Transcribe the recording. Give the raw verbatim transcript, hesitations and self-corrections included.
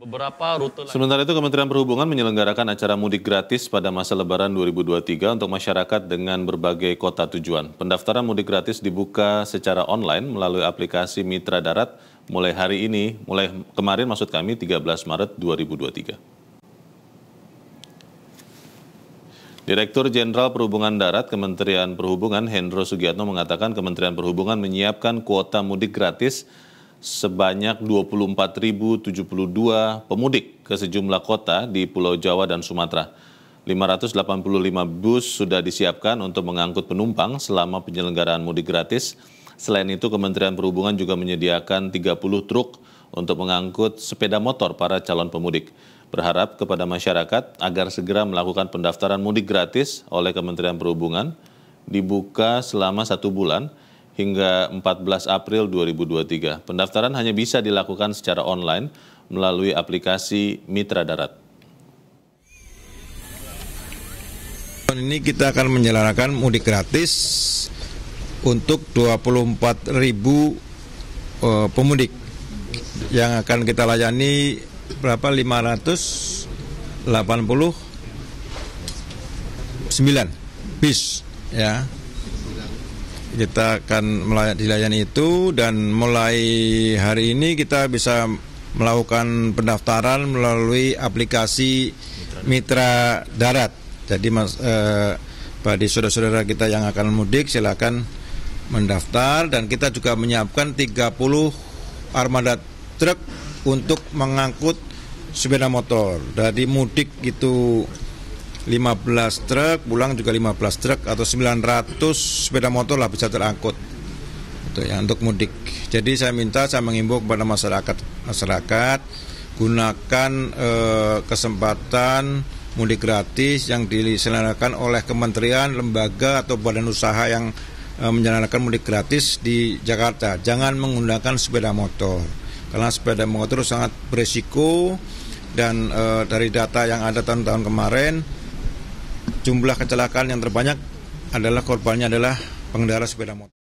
Beberapa rute. Sementara itu Kementerian Perhubungan menyelenggarakan acara mudik gratis pada masa Lebaran dua ribu dua puluh tiga untuk masyarakat dengan berbagai kota tujuan. Pendaftaran mudik gratis dibuka secara online melalui aplikasi Mitra Darat mulai hari ini, mulai kemarin maksud kami tiga belas Maret dua ribu dua puluh tiga. Direktur Jenderal Perhubungan Darat Kementerian Perhubungan Hendro Sugiatno mengatakan Kementerian Perhubungan menyiapkan kuota mudik gratis sebanyak dua puluh empat ribu tujuh puluh dua pemudik ke sejumlah kota di Pulau Jawa dan Sumatera. lima ratus delapan puluh lima bus sudah disiapkan untuk mengangkut penumpang selama penyelenggaraan mudik gratis. Selain itu Kementerian Perhubungan juga menyediakan tiga puluh truk untuk mengangkut sepeda motor para calon pemudik. Berharap kepada masyarakat agar segera melakukan pendaftaran mudik gratis oleh Kementerian Perhubungan, dibuka selama satu bulan hingga empat belas April dua ribu dua puluh tiga. Pendaftaran hanya bisa dilakukan secara online melalui aplikasi Mitra Darat. Tahun ini kita akan menyelenggarakan mudik gratis untuk dua puluh empat ribu uh, pemudik yang akan kita layani. Berapa? lima ratus delapan puluh sembilan bis ya. Kita akan melayani itu dan mulai hari ini kita bisa melakukan pendaftaran melalui aplikasi Mitra Darat. Jadi mas, eh, bagi saudara-saudara kita yang akan mudik silakan mendaftar, dan kita juga menyiapkan tiga puluh armada truk untuk mengangkut sepeda motor. Dari mudik itu lima belas truk, pulang juga lima belas truk, atau sembilan ratus sepeda motor lah bisa terangkut untuk, ya, untuk mudik. Jadi saya minta, saya mengimbau kepada masyarakat masyarakat gunakan eh, kesempatan mudik gratis yang diselenggarakan oleh kementerian, lembaga, atau badan usaha yang eh, menyelenggarakan mudik gratis di Jakarta. Jangan menggunakan sepeda motor, karena sepeda motor sangat berisiko, dan e, dari data yang ada tahun-tahun kemarin, jumlah kecelakaan yang terbanyak adalah korbannya adalah pengendara sepeda motor.